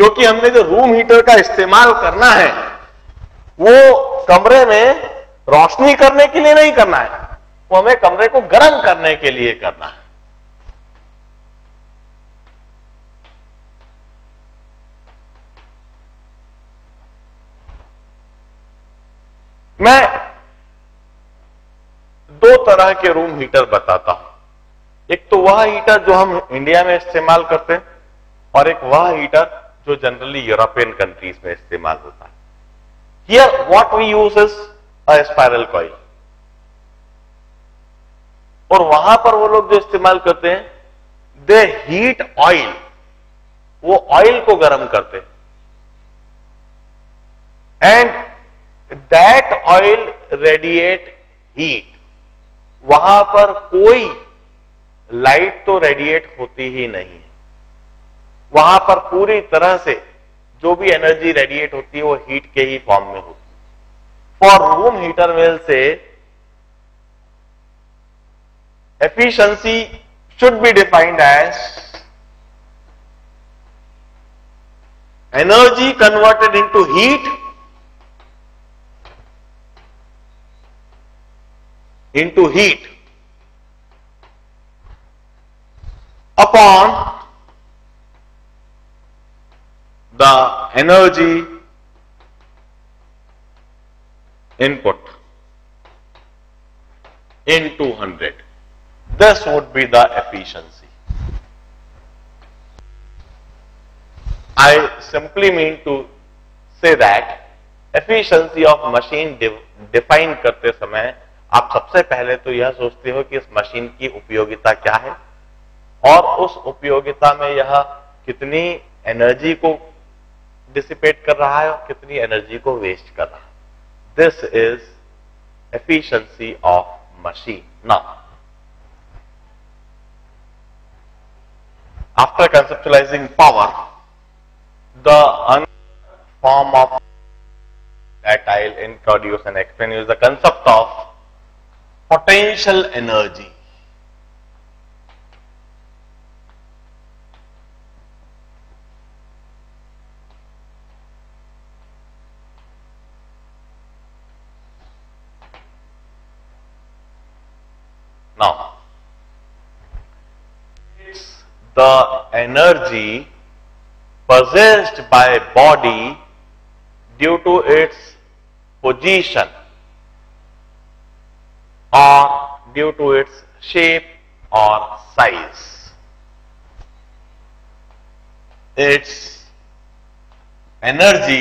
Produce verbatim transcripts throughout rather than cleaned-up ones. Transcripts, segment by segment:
क्योंकि हमने जो रूम हीटर का इस्तेमाल करना है वो कमरे में रोशनी करने के लिए नहीं करना है, वो हमें कमरे को गर्म करने के लिए करना है। मैं दो तरह के रूम हीटर बताता हूं, एक तो वह हीटर जो हम इंडिया में इस्तेमाल करते हैं और एक वह हीटर जो जनरली यूरोपियन कंट्रीज में इस्तेमाल होता है। Here what we use is a spiral coil, और वहां पर वो लोग जो इस्तेमाल करते हैं दे हीट ऑयल, वो ऑयल को गर्म करते हैं and That oil radiate heat, वहां पर कोई लाइट तो रेडिएट होती ही नहीं है, वहां पर पूरी तरह से जो भी एनर्जी रेडिएट होती है वो हीट के ही फॉर्म में होती है। और रूम हीटर वेल से efficiency should be defined as energy converted into heat into heat upon the energy input in two hundred. This would be the efficiency. I simply mean to say that efficiency of machine define करते समय आप सबसे पहले तो यह सोचते हो कि इस मशीन की उपयोगिता क्या है और उस उपयोगिता में यह कितनी एनर्जी को डिसिपेट कर रहा है और कितनी एनर्जी को वेस्ट कर रहा है। This is efficiency of machine. Now after conceptualising power the another form of that I will introduce and explain is the concept of potential energy. Now, it's the energy possessed by body due to its position or due to its shape or size. Its energy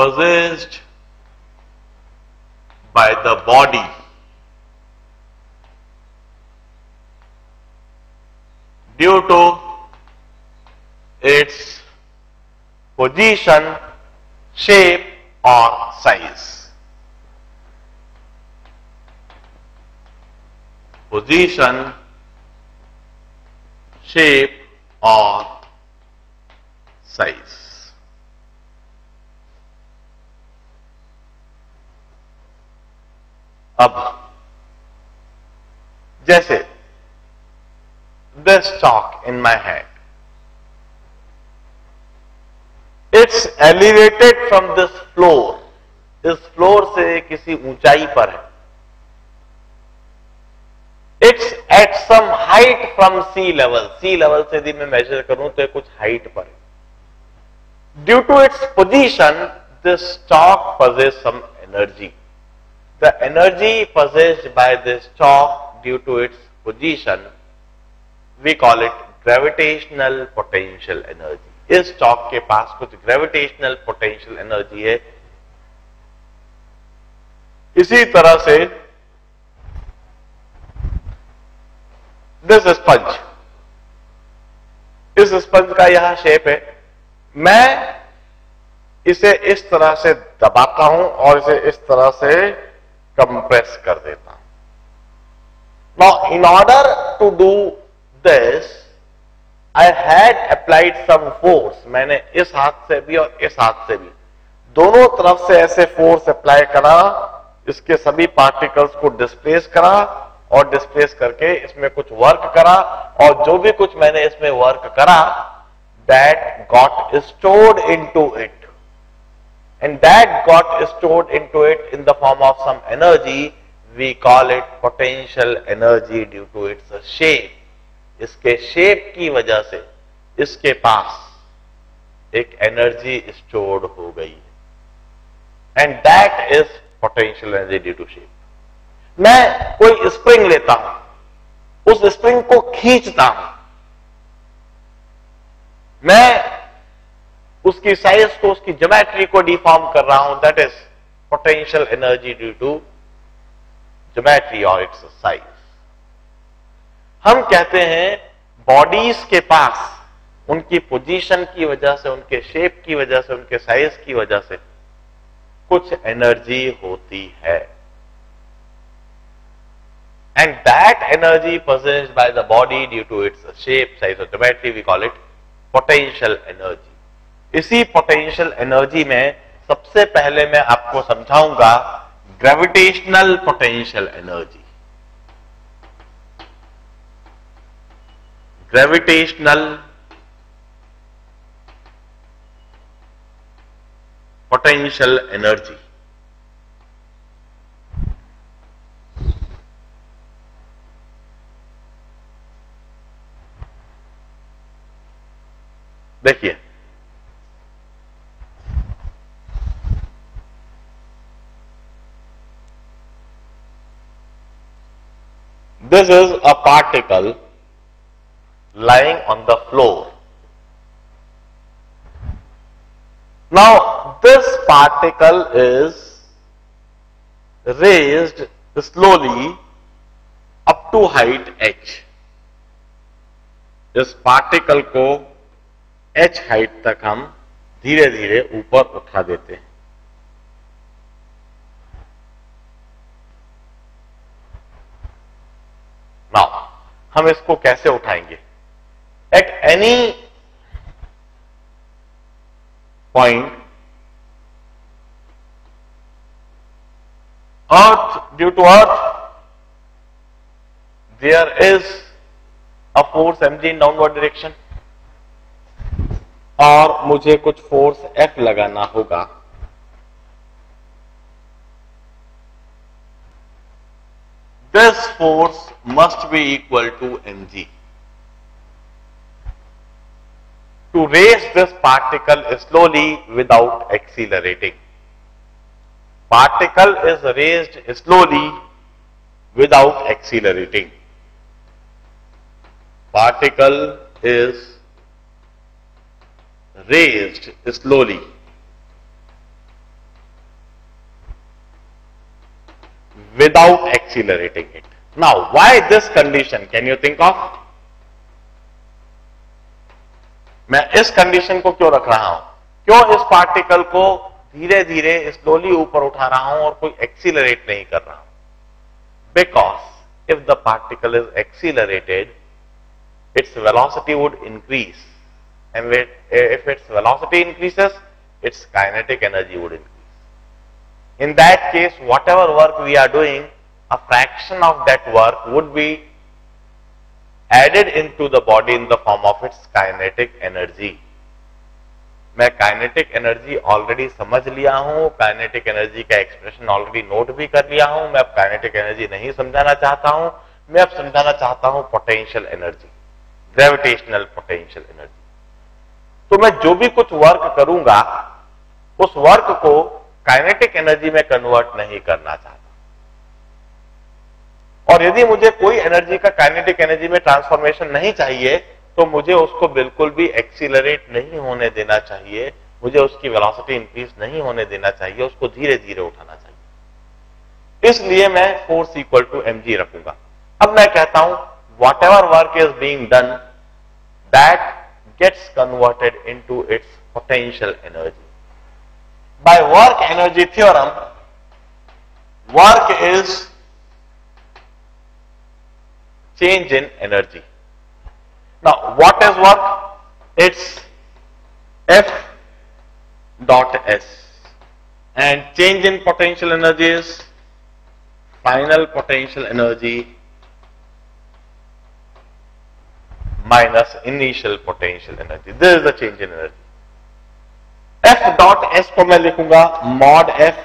possessed by the body due to its position, shape or size. Position, shape or size. अब जैसे this chalk in my hand, it's elevated from this floor, इस floor से किसी ऊंचाई पर है। It's at some height from sea level, sea level से यदि मैं मेजर करूं तो कुछ हाइट पर है। Due to its position this chalk possess some energy, the energy possessed by this chalk due to its position we call it gravitational potential energy. इस chalk के पास कुछ ग्रेविटेशनल पोटेंशियल एनर्जी है। इसी तरह से दिस स्पंज, इस sponge का यह शेप है, मैं इसे इस तरह से दबाता हूं और इसे इस तरह से कंप्रेस कर देता हूं। Now in order to do this I had applied some force, मैंने इस हाथ से भी और इस हाथ से भी दोनों तरफ से ऐसे फोर्स अप्लाई करा, इसके सभी पार्टिकल्स को डिस्प्लेस करा और डिस्प्लेस करके इसमें कुछ वर्क करा, और जो भी कुछ मैंने इसमें वर्क करा that got stored into it, and that got stored into it in the form of some energy. We call it potential energy due to its shape. इसके shape की वजह से इसके पास एक energy stored हो गई, and that is potential energy due to shape. मैं कोई spring लेता हूं, उस spring को खींचता हूं, मैं उसकी साइज को, उसकी ज्योमेट्री को डिफॉर्म कर रहा हूं, that is potential energy due to geometry और इट्स साइज. हम कहते हैं बॉडीज के पास उनकी पोजीशन की वजह से, उनके शेप की वजह से, उनके साइज की वजह से कुछ एनर्जी होती है, and that energy possessed by the body due to its shape, size और geometry we call it potential energy. इसी पोटेंशियल एनर्जी में सबसे पहले मैं आपको समझाऊंगा gravitational potential energy. Gravitational potential energy देखिए, this is a particle lying on the floor. Now this particle is raised slowly up to height h. इस particle को H हाइट तक हम धीरे धीरे ऊपर उठा देते हैं. नाउ हम इसको कैसे उठाएंगे? At any point earth, due to earth there is a force MG in downward direction, और मुझे कुछ फोर्स F लगाना होगा. This force must be equal to M G. To raise this particle slowly without accelerating, particle is raised slowly without accelerating, particle is raised slowly without accelerating it. Now why this condition? Can you think of? मैं इस condition को क्यों रख रहा हूं? क्यों इस particle को धीरे धीरे slowly ऊपर उठा रहा हूं और कोई accelerate नहीं कर रहा हूं? Because if the particle is accelerated, its velocity would increase. And if its velocity increases, its kinetic energy would increase. In that case, whatever work we are doing, a fraction of that work would be added into the body in the form of its kinetic energy. मैं kinetic energy already समझ लिया हूँ, kinetic energy का expression already note भी कर लिया हूँ. मैं अब kinetic energy नहीं समझाना चाहता हूँ, मैं अब समझाना चाहता हूँ potential energy, gravitational potential energy. तो मैं जो भी कुछ वर्क करूंगा उस वर्क को काइनेटिक एनर्जी में कन्वर्ट नहीं करना चाहता, और यदि मुझे कोई एनर्जी का काइनेटिक एनर्जी में ट्रांसफॉर्मेशन नहीं चाहिए तो मुझे उसको बिल्कुल भी एक्सीलरेट नहीं होने देना चाहिए, मुझे उसकी वेलोसिटी इंक्रीज नहीं होने देना चाहिए, उसको धीरे धीरे उठाना चाहिए. इसलिए मैं force equal to M G रखूंगा. अब मैं कहता हूं whatever work is being done that gets converted into its potential energy. By work energy theorem, work is change in energy. Now, what is work? It's F dot S, and change in potential energy is final potential energy minus initial potential energy. This is the change in energy. F dot S को मैं लिखूंगा mod F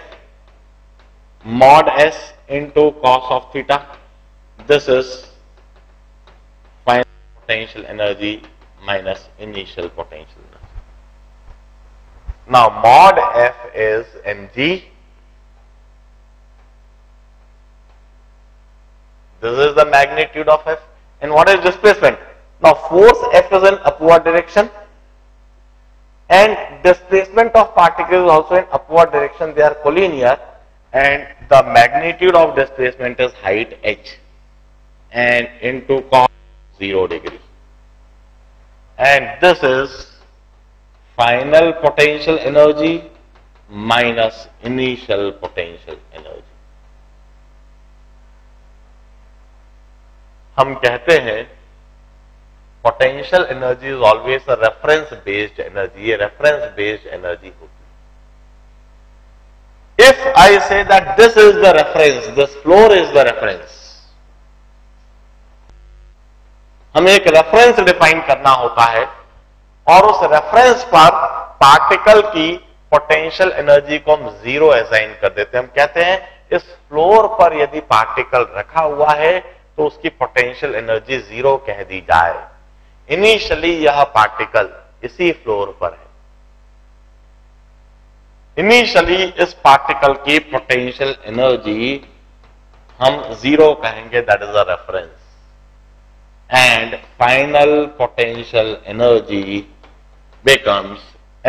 mod S into cos of theta. This is final potential energy minus initial potential energy. Now mod F is mg. This is the magnitude of F. And what is displacement? Now force F is in upward direction, and displacement of particles also in upward direction. They are collinear, and the magnitude of displacement is height h, and into cos zero degree. And this is final potential energy minus initial potential energy. हम कहते हैं potential energy is always a reference based energy. ये reference based energy होती है. If I say that this is the reference, this floor is the reference, हमें एक reference define करना होता है और उस रेफरेंस पर पार्टिकल की पोटेंशियल एनर्जी को हम जीरो असाइन कर देते हैं. हम कहते हैं इस फ्लोर पर यदि पार्टिकल रखा हुआ है तो उसकी पोटेंशियल एनर्जी जीरो कह दी जाए. इनिशियली यह पार्टिकल इसी फ्लोर पर है. इनिशियली इस पार्टिकल की पोटेंशियल एनर्जी हम जीरो कहेंगे, that is a reference. And final potential energy becomes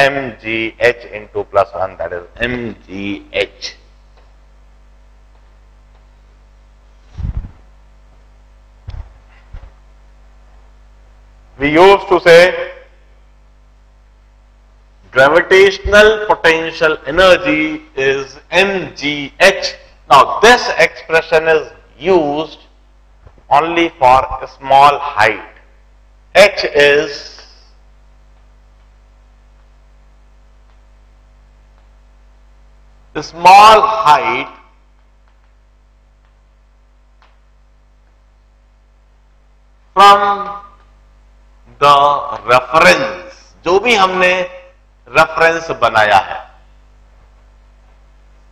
M G H into plus one, that is M G H. We used to say gravitational potential energy is mgh. Now this expression is used only for a small height. H is the small height from the reference, जो भी हमने reference बनाया है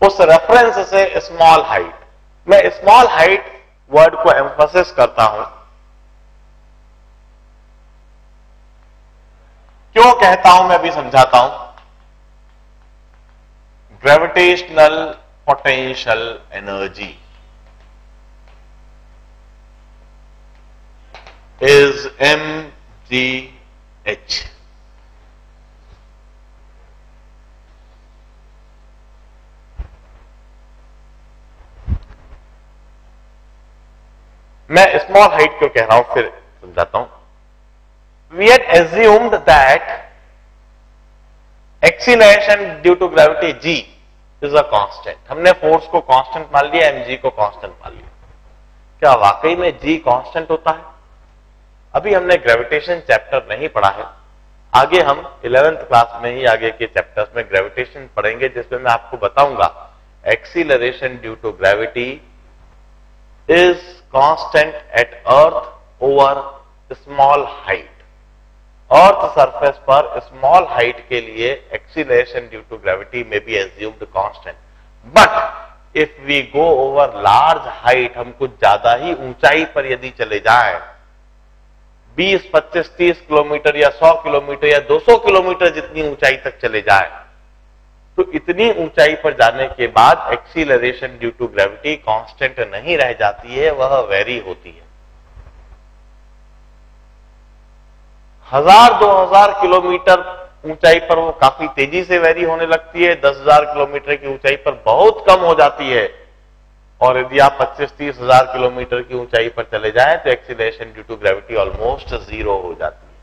उस reference से small height. मैं small height word को emphasis करता हूं. क्यों कहता हूं मैं भी समझाता हूं. Gravitational potential energy is M G H. मैं स्मॉल हाइट को कह रहा हूं, फिर समझाता हूं. We had assumed that acceleration due to gravity G is a constant. हमने फोर्स को कांस्टेंट मान लिया, mg को कांस्टेंट मान लिया. क्या वाकई में G कांस्टेंट होता है? अभी हमने ग्रेविटेशन चैप्टर नहीं पढ़ा है. आगे हम इलेवेंथ क्लास में ही आगे के चैप्टर्स में ग्रेविटेशन पढ़ेंगे, जिसमें मैं आपको बताऊंगा acceleration due to gravity is constant at earth over small height. Earth surface पर स्मॉल हाइट के लिए acceleration due to gravity may be assumed constant. But if we go over large height, हम कुछ ज्यादा ही ऊंचाई पर यदि चले जाए, बीस, पच्चीस, तीस किलोमीटर या सौ किलोमीटर या दो सौ किलोमीटर जितनी ऊंचाई तक चले जाए, तो इतनी ऊंचाई पर जाने के बाद acceleration due to gravity constant नहीं रह जाती है, वह वेरी होती है. हजार दो हजार किलोमीटर ऊंचाई पर वो काफी तेजी से वेरी होने लगती है. दस हजार किलोमीटर की ऊंचाई पर बहुत कम हो जाती है, और यदि आप पच्चीस तीस हजार किलोमीटर की ऊंचाई पर चले जाएं तो acceleration due to gravity almost zero हो जाती है.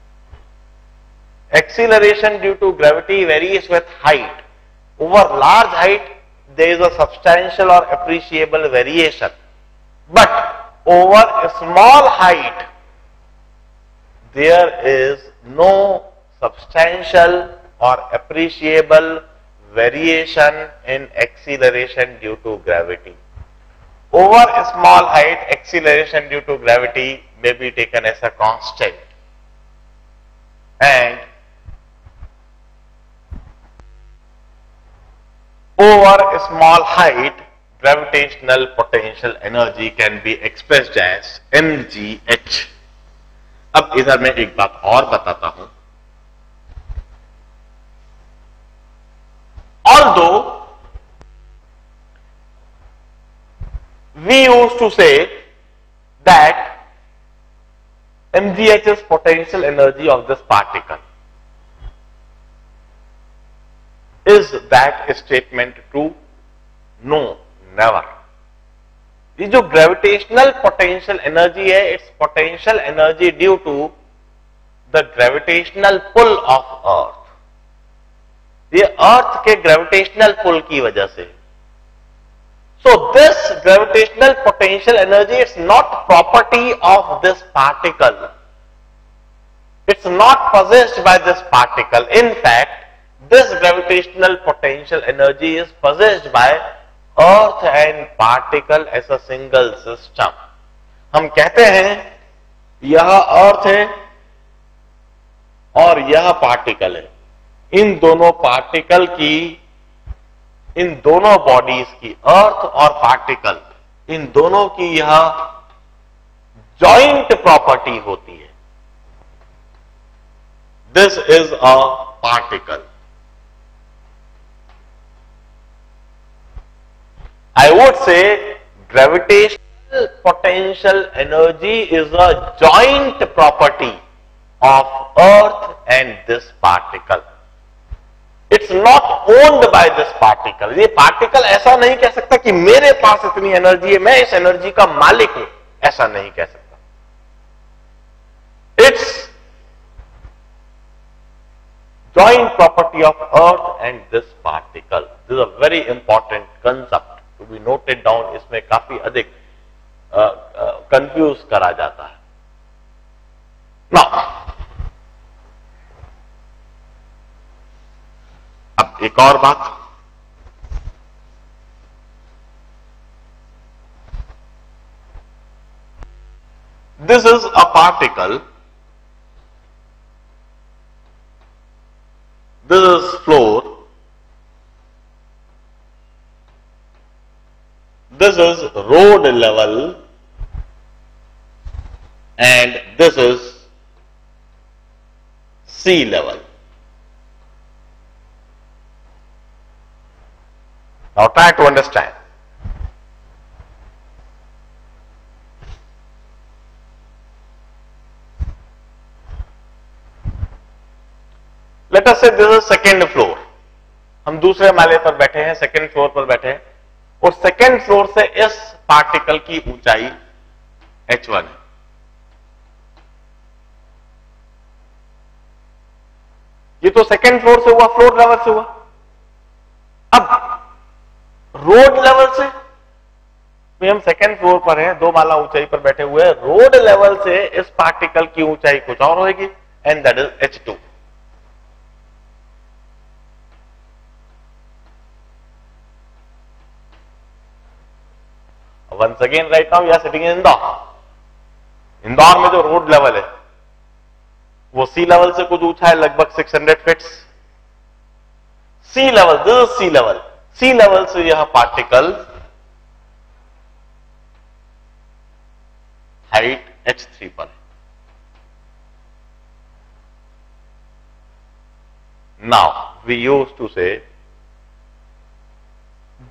Acceleration due to gravity varies with height. Over large height there is a substantial और appreciable variation, but over small height there is no substantial और appreciable variation in acceleration due to gravity. Over a small height, acceleration due to gravity may be taken as a constant. and over a small height, gravitational potential energy can be expressed as m g h. अब इधर मैं एक बात और बताता हूं, although we used to say that m g h is potential energy of this particle. Is that statement true? No, never. ये जो gravitational potential energy है, it's potential energy due to the gravitational pull of Earth. ये अर्थ के gravitational pull की वजह से. So this gravitational potential energy is not property of this particle. It's not possessed by this particle. In fact, this gravitational potential energy is possessed by Earth and particle as a single system. हम कहते हैं यह अर्थ है और यह particle है. इन दोनों particle की, इन दोनों बॉडीज की, अर्थ और पार्टिकल, इन दोनों की यह जॉइंट प्रॉपर्टी होती है. This is a particle. I would say gravitational potential energy is a joint property of earth and this particle. It's not owned by this particle. ये पार्टिकल ऐसा नहीं कह सकता कि मेरे पास इतनी एनर्जी है, मैं इस एनर्जी का मालिक हूं, ऐसा नहीं कह सकता. It's joint property of earth and this particle. This a very important concept to be noted down. इसमें काफी अधिक कंफ्यूज करा जाता है. नाउ अब एक और बात, this is a particle, this is floor, this is road level, and this is sea level. Now try to understand. Let us say this is second floor. हम दूसरे माले पर बैठे हैं, second floor पर बैठे हैं, और second floor से इस particle की ऊंचाई h one है. ये तो second floor से हुआ, floor level से हुआ. अब रोड लेवल से, तो हम सेकेंड फ्लोर पर हैं, दो माला ऊंचाई पर बैठे हुए हैं, रोड लेवल से इस पार्टिकल की ऊंचाई कुछ और होगी, and that is H two. Once again right now we are sitting in Indore. Indore में जो रोड लेवल है वो सी लेवल से कुछ ऊंचा है, लगभग six hundred feet. Sea level, this is sea level. Sea level से यह पार्टिकल हाइट एच थ्री पर है. Now we use to say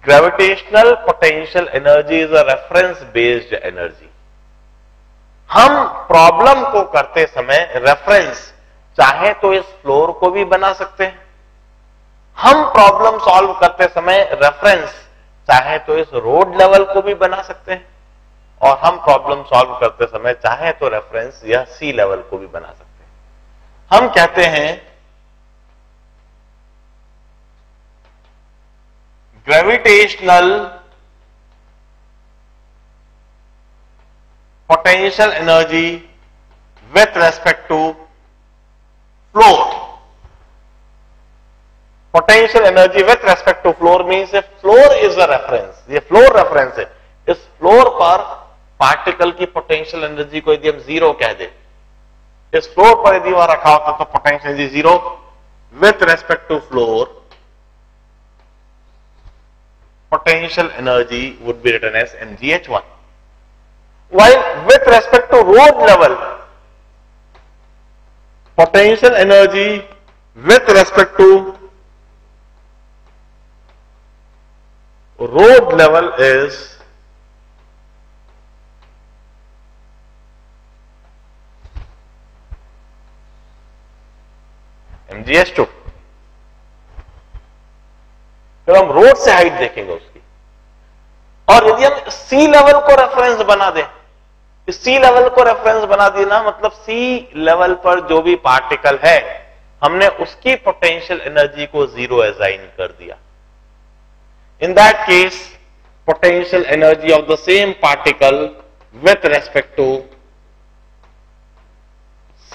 gravitational potential energy is a reference based energy. हम प्रॉब्लम को करते समय रेफरेंस चाहे तो इस फ्लोर को भी बना सकते हैं, हम प्रॉब्लम सॉल्व करते समय रेफरेंस चाहे तो इस रोड लेवल को भी बना सकते हैं, और हम प्रॉब्लम सॉल्व करते समय चाहे तो रेफरेंस या सी लेवल को भी बना सकते हैं. हम कहते हैं gravitational potential energy with respect to floor. Potential energy with respect to floor means floor is a reference. ये फ्लोर रेफरेंस है. इस फ्लोर पर पार्टिकल की पोटेंशियल एनर्जी को यदि हम जीरो कह दें, इस फ्लोर पर यदि वहां रखा होता तो potential is zero with respect to floor, potential energy would be written as M G H one. While with respect to road level, potential energy with respect to road level is M G H two. जब हम road से height देखेंगे उसकी, और यदि हम सी level को reference बना दें, सी लेवल को रेफरेंस बना देना मतलब सी लेवल पर जो भी पार्टिकल है हमने उसकी पोटेंशियल एनर्जी को जीरो असाइन कर दिया. In that case potential energy of the same particle with respect to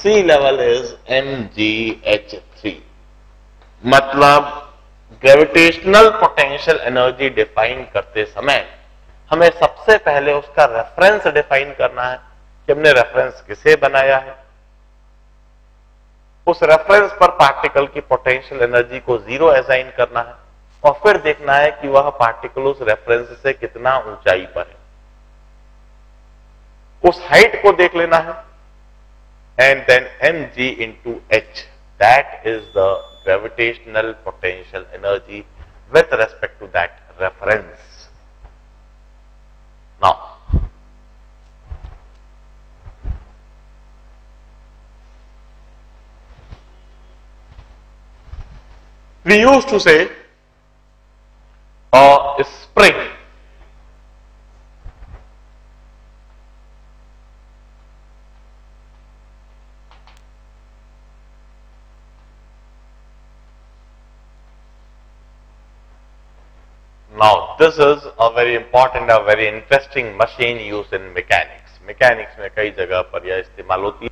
sea level is M G H three. मतलब ग्रेविटेशनल पोटेंशियल एनर्जी डिफाइन करते समय हमें सबसे पहले उसका रेफरेंस डिफाइन करना है कि हमने रेफरेंस किसे बनाया है. उस रेफरेंस पर पार्टिकल की पोटेंशियल एनर्जी को जीरो असाइन करना है और फिर देखना है कि वह पार्टिकल उस रेफरेंस से कितना ऊंचाई पर है. उस हाइट को देख लेना है and then mg into h, that is the gravitational potential energy with respect to that reference. Now, we used to say a spring . Now this is a very important, a very interesting machine used in mechanics. Mechanics में कई जगह पर यह इस्तेमाल होती है.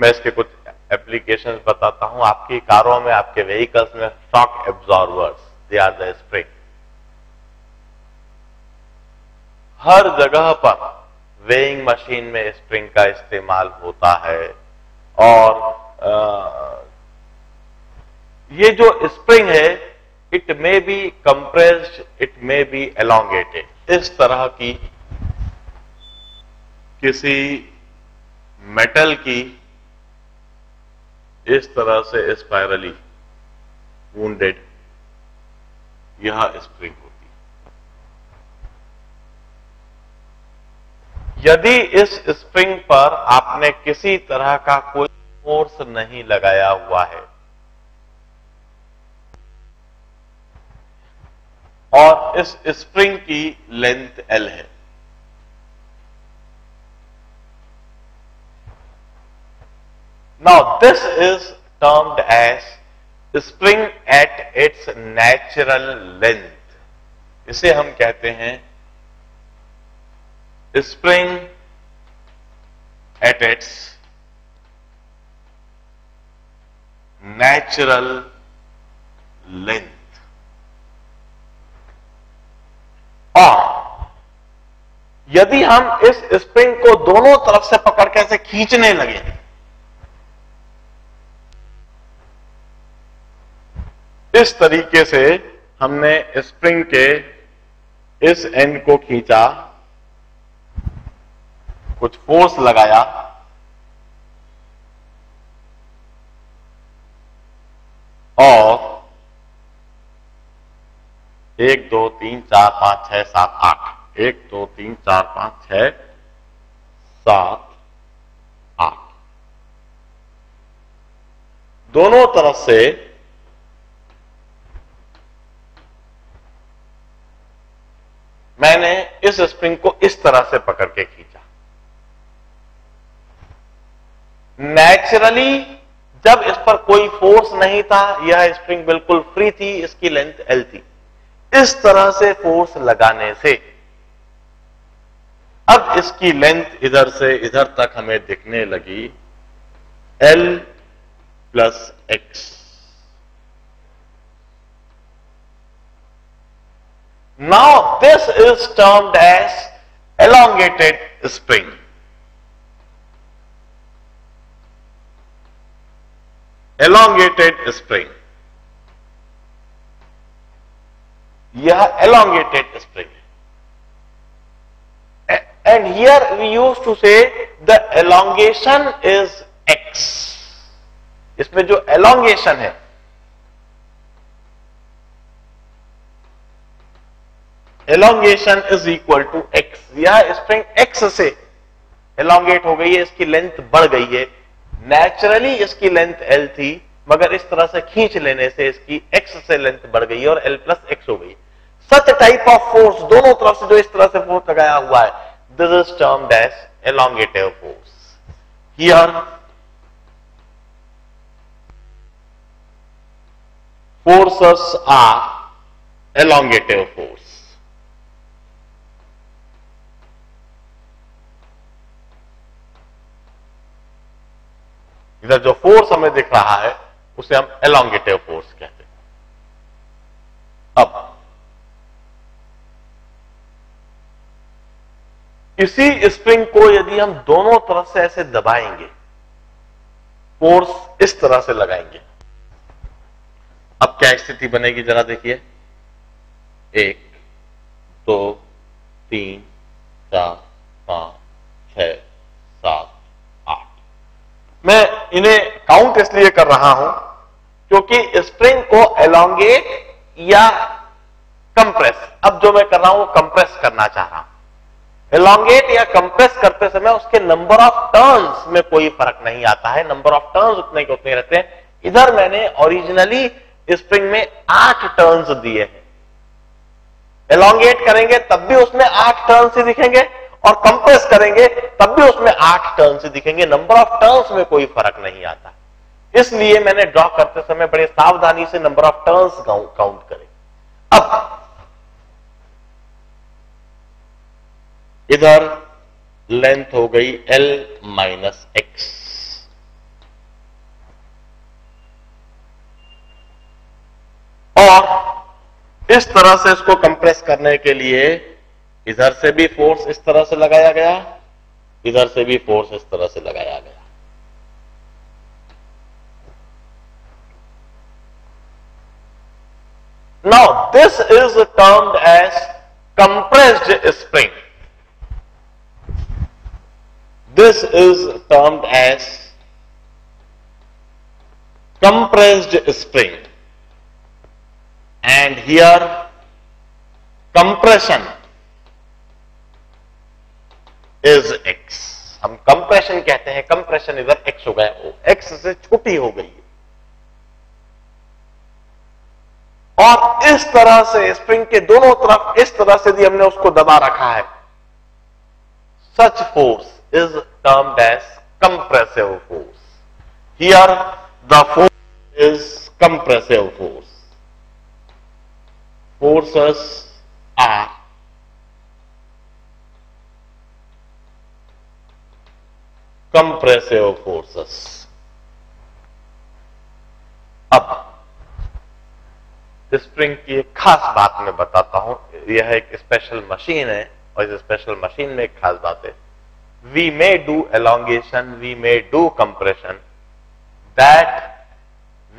मैं इसके कुछ applications बताता हूँ. आपकी कारों में, आपके vehicles में shock absorbers, they are the spring. हर जगह पर weighing machine में spring का इस्तेमाल होता है. और आ, ये जो spring है it may be compressed, it may be elongated. इस तरह की किसी मेटल की इस तरह से स्पाइरली वूंडेड यह स्प्रिंग होती. यदि इस स्प्रिंग पर आपने किसी तरह का कोई फोर्स नहीं लगाया हुआ है और इस स्प्रिंग की लेंथ L है, now this is termed as spring at its natural length. इसे हम कहते हैं spring at its natural length. और यदि हम इस स्प्रिंग को दोनों तरफ से पकड़ के ऐसे खींचने लगे इस तरीके से, हमने स्प्रिंग के इस एंड को खींचा, कुछ फोर्स लगाया, और एक दो तीन चार पांच छह सात आठ, एक दो तीन चार पांच छह सात आठ, दोनों तरफ से मैंने इस स्प्रिंग को इस तरह से पकड़ के खींचा. नेचुरली जब इस पर कोई फोर्स नहीं था, यह स्प्रिंग बिल्कुल फ्री थी, इसकी लेंथ L थी. इस तरह से फोर्स लगाने से अब इसकी लेंथ इधर से इधर तक हमें दिखने लगी L plus x. Now this is termed as elongated spring. elongated spring, यह elongated spring, and here we used to say the elongation is x. इसमें जो elongation है elongation is equal to x. यह स्प्रिंग x से elongate हो गई है, इसकी लेंथ बढ़ गई है. नेचुरली इसकी लेंथ l थी, मगर इस तरह से खींच लेने से इसकी x से लेंथ बढ़ गई और l plus x हो गई. सच टाइप ऑफ फोर्स दोनों तरफ से जो इस तरह से फोर्स लगाया हुआ है, this is termed as elongative force. Here forces are elongative force. इधर जो फोर्स हमें दिख रहा है उसे हम elongative फोर्स कहते हैं. अब इसी स्प्रिंग को यदि हम दोनों तरफ से ऐसे दबाएंगे, फोर्स इस तरह से लगाएंगे, अब क्या स्थिति बनेगी जरा देखिए. एक, दो, तीन, चार, पांच, छह, सात, आठ. मैं इन्हें काउंट इसलिए कर रहा हूं क्योंकि स्प्रिंग को एलोंगेट या कंप्रेस, अब जो मैं कर रहा हूं वो कंप्रेस करना चाह रहा हूं. एलोंगेट या कंप्रेस करते समय उसके नंबर ऑफ टर्न्स में कोई फर्क नहीं आता है, नंबर ऑफ टर्न्स उतने के उतने रहते हैं. इधर मैंने ओरिजिनली स्प्रिंग में आठ टर्न्स दिए हैं, एलोंगेट करेंगे तब भी उसमें आठ टर्न्स ही दिखेंगे और कंप्रेस करेंगे तब भी उसमें आठ टर्न्स ही दिखेंगे, नंबर ऑफ टर्न्स में कोई फर्क नहीं आता. इसलिए मैंने ड्रॉ करते समय बड़े सावधानी से नंबर ऑफ टर्न्स काउंट करें. अब इधर लेंथ हो गई l माइनस एक्स, और इस तरह से इसको कंप्रेस करने के लिए इधर से भी फोर्स इस तरह से लगाया गया, इधर से भी फोर्स इस तरह से लगाया गया. Now this is termed as compressed spring. This is termed as compressed spring. And here compression is x. हम compression कहते हैं, compression इधर x हो गया, ओ, x से छोटी हो गई है. और इस तरह से स्प्रिंग के दोनों तरफ इस तरह से भी हमने उसको दबा रखा है. Such force is termed as compressive force. Here the force is compressive force. Forces are compressive forces. अब स्प्रिंग की एक खास बात मैं बताता हूं. यह एक स्पेशल मशीन है और इस स्पेशल मशीन में एक खास बात है. We may do elongation, we may do compression, that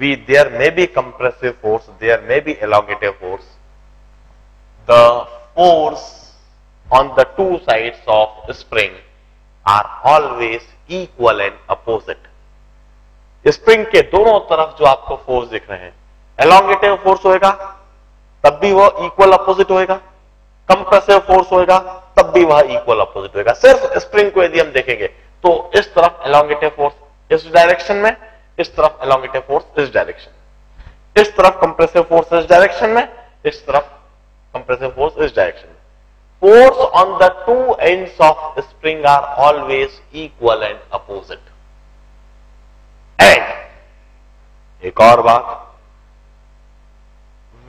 we there may be compressive force, there may be elongative force. The force on the two sides of spring are always equal and opposite. Spring के दोनों तरफ जो आपको force दिख रहे हैं, elongative force होएगा तब भी वह equal opposite होएगा, compressive force होएगा तब भी वह equal opposite होएगा. सिर्फ स्प्रिंग को यदि हम देखेंगे तो इस तरफ elongative force इस डायरेक्शन में, इस तरफ elongative force इस डायरेक्शन, इस तरफ compressive force इस डायरेक्शन में, इस तरफ compressive force is direction. Force on the two ends of spring are always equal and opposite. And एक और बात,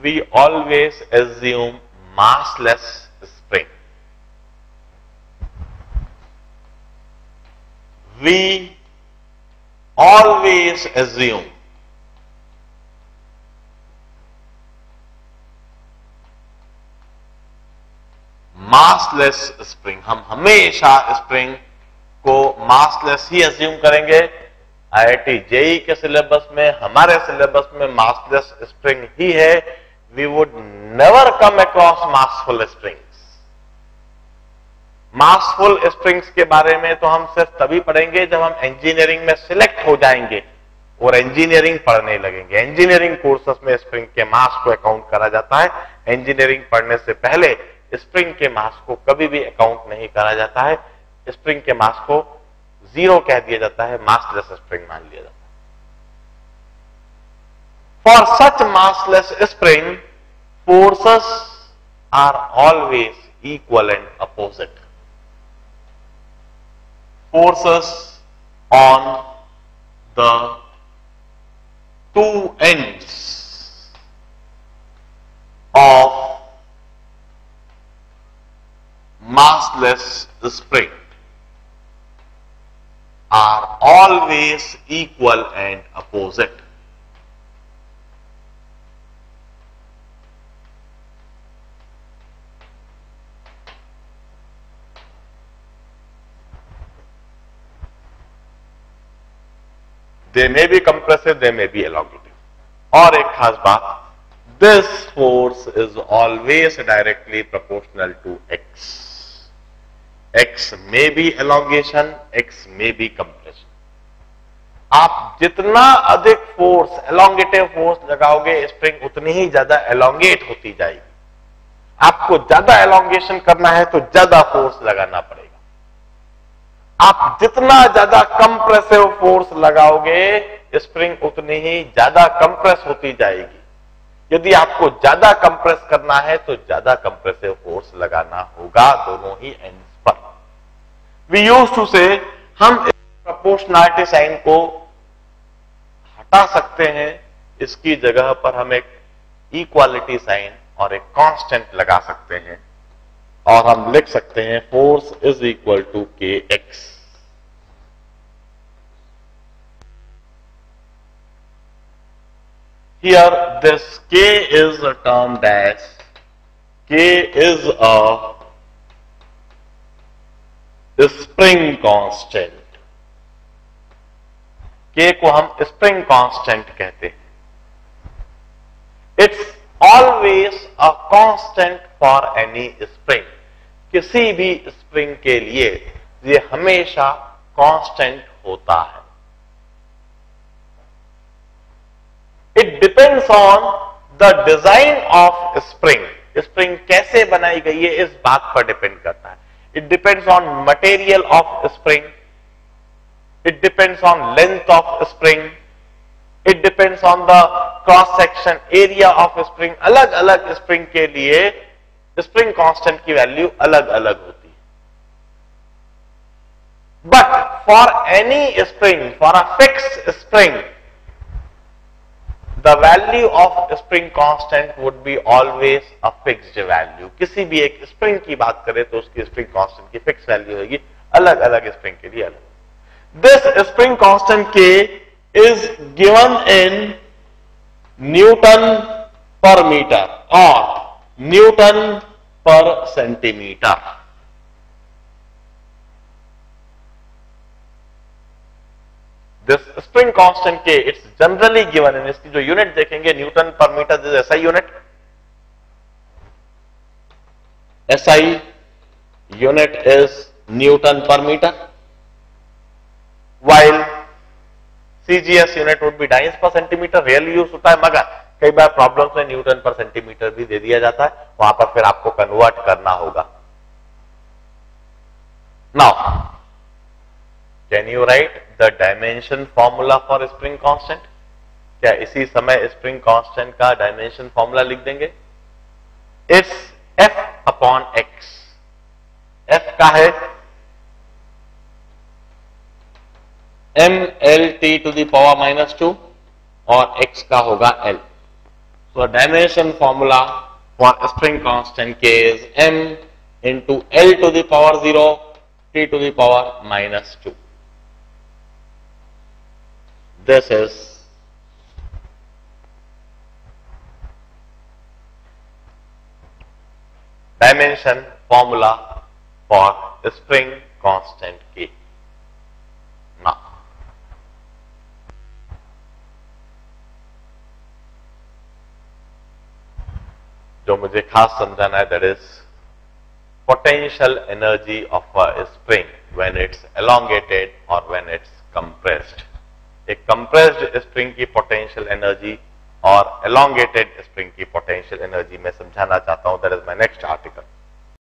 we always assume massless spring. We always assume massless spring. हम हमेशा स्प्रिंग को मासलेस ही अज्यूम करेंगे आई आई टी जेई के syllabus में, हमारे सिलेबस में मासलेस स्प्रिंग ही है। We would never come across massful springs. Massful springs के बारे में तो हम सिर्फ तभी पढ़ेंगे जब हम इंजीनियरिंग में सिलेक्ट हो जाएंगे और इंजीनियरिंग पढ़ने लगेंगे। इंजीनियरिंग कोर्सेस में स्प्रिंग के मास को अकाउंट करा जाता है। इंजीनियरिंग पढ़ने से पहले स्प्रिंग के मास को कभी भी अकाउंट नहीं करा जाता है। स्प्रिंग के मास को जीरो कह दिया जाता है, मासलेस स्प्रिंग मान लिया जाता है। For such massless spring forces are always equal and opposite. Forces on the two ends of massless spring are always equal and opposite. They may be compressive, they may be elongative. और एक खास बात, this force is always directly proportional to x. x may be elongation, x may be compression. आप जितना अधिक force, elongative force लगाओगे, spring उतनी ही ज्यादा elongate होती जाएगी। आपको ज्यादा elongation करना है तो ज्यादा फोर्स लगाना पड़ेगा। आप जितना ज्यादा कंप्रेसिव फोर्स लगाओगे, स्प्रिंग उतनी ही ज्यादा कंप्रेस होती जाएगी। यदि आपको ज्यादा कंप्रेस करना है तो ज्यादा कंप्रेसिव फोर्स लगाना होगा, दोनों ही एंड्स पर। वी यूज टू से हम प्रोपोर्शनलिटी साइन को हटा सकते हैं, इसकी जगह पर हम एक इक्वालिटी साइन और एक कांस्टेंट लगा सकते हैं और हम लिख सकते हैं force is equal to K X. Here this K is a term dash, K is a spring constant. के को हम स्प्रिंग कांस्टेंट कहते हैं। It's always a constant for any spring. किसी भी स्प्रिंग के लिए ये हमेशा कांस्टेंट होता है। It depends on the design of spring. Spring कैसे बनाई गई है इस बात पर डिपेंड करता है। It depends on material of spring, it depends on length of spring, it depends on the cross section area of spring. अलग अलग स्प्रिंग के लिए स्प्रिंग कांस्टेंट की वैल्यू अलग अलग होती है। But for any spring, for a fixed spring, the value of spring constant would be always a fixed value. किसी भी एक स्प्रिंग की बात करें तो उसकी स्प्रिंग कांस्टेंट की फिक्स वैल्यू होगी, अलग अलग स्प्रिंग के लिए अलग। This spring constant K is given in Newton per meter or Newton per centimeter. This spring constant K, it's generally given in, इसकी जो यूनिट देखेंगे newton per metre, this SI unit, SI unit is newton per metre, while C G S unit would be dynes per centimetre. Really use होता है मगर कई बार problems में newton per centimetre भी दे दिया जाता है, वहां पर फिर आपको कन्वर्ट करना होगा। Now can you write the dimension formula for spring constant? क्या इसी समय स्प्रिंग कांस्टेंट का डायमेंशन फॉर्मूला लिख देंगे? It's F upon X. F का है M L T to the power minus two और x का होगा l। So dimension formula for spring constant के is m into L to the power zero T to the power minus two. This is dimension formula for spring constant K. जो मुझे खास समझाना है, that is potential energy of a spring when it's elongated और when it's compressed. एक compressed spring की potential energy और elongated spring की पोटेंशियल एनर्जी में समझाना चाहता हूं, that is my next article.